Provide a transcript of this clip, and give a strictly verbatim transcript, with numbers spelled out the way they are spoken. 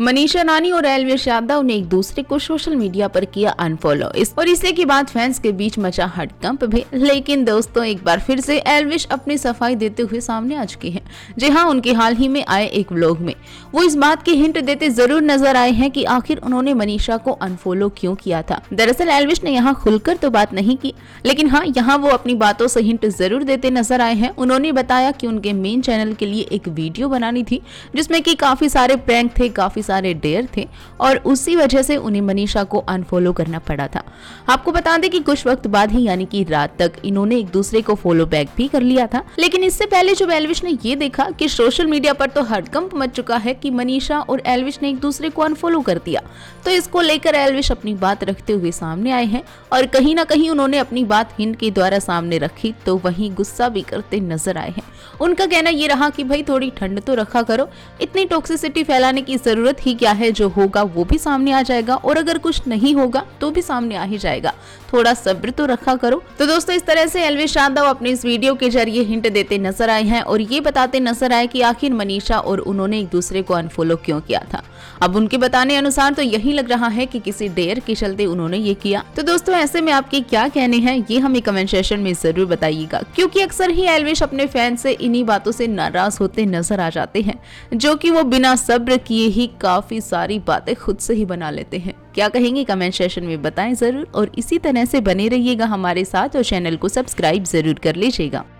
मनीषा रानी और एल्विश यादव ने एक दूसरे को सोशल मीडिया पर किया अनफॉलो इस और इसी के बाद फैंस के बीच मचा हड़कंप भी। लेकिन दोस्तों एक बार फिर से एल्विश अपनी सफाई देते हुए सामने आ चुकी हैं। जी हाँ, उनके हाल ही में आए एक व्लॉग में वो इस बात की हिंट देते जरूर नजर आए हैं कि आखिर उन्होंने मनीषा को अनफॉलो क्यों किया था। दरअसल एल्विश ने यहाँ खुलकर तो बात नहीं की, लेकिन हाँ यहाँ वो अपनी बातों से हिंट जरूर देते नजर आए हैं। उन्होंने बताया कि उनके मेन चैनल के लिए एक वीडियो बनानी थी जिसमें कि काफी सारे प्रैंक थे, काफी सारे डेयर थे और उसी वजह से उन्हें मनीषा को अनफॉलो करना पड़ा था। आपको बता दें कि कुछ वक्त बाद ही यानी कि रात तक इन्होंने एक दूसरे को फॉलो बैक भी कर लिया था। लेकिन इससे पहले जब एल्विश ने ये देखा कि सोशल मीडिया पर तो हड़कंप मच चुका है कि मनीषा और एल्विश ने एक दूसरे को अनफॉलो कर दिया, तो इसको लेकर एल्विश अपनी बात रखते हुए सामने आए हैं और कहीं ना कहीं उन्होंने अपनी बात हिंद के द्वारा सामने रखी तो वहीं गुस्सा भी करते नजर आए हैं। उनका कहना ये रहा कि भाई थोड़ी ठंड तो रखा करो, इतनी टॉक्सिसिटी फैलाने की जरूरत ही क्या है, जो होगा वो भी सामने आ जाएगा और अगर कुछ नहीं होगा तो भी सामने आ ही जाएगा, थोड़ा सब्र तो रखा करो। तो दोस्तों इस तरह से एल्विश यादव अपने इस वीडियो के जरिए हिंट देते नजर आए हैं और ये बताते नजर आए कि आखिर मनीषा और उन्होंने एक दूसरे को अनफॉलो क्यों किया था। अब उनके बताने अनुसार तो यही लग रहा है कि किसी डेयर के चलते उन्होंने ये किया। तो दोस्तों ऐसे में आपके क्या कहने हैं ये हमें कमेंट सेक्शन में जरूर बताइएगा, क्योंकि अक्सर ही एल्विश अपने फैन से इन्हीं बातों से नाराज होते नजर आ जाते हैं, जो कि वो बिना सब्र किए ही काफी सारी बातें खुद से ही बना लेते हैं। क्या कहेंगे कमेंट सेक्शन में बताएं जरूर और इसी तरह से बने रहिएगा हमारे साथ और चैनल को सब्सक्राइब जरूर कर लीजिएगा।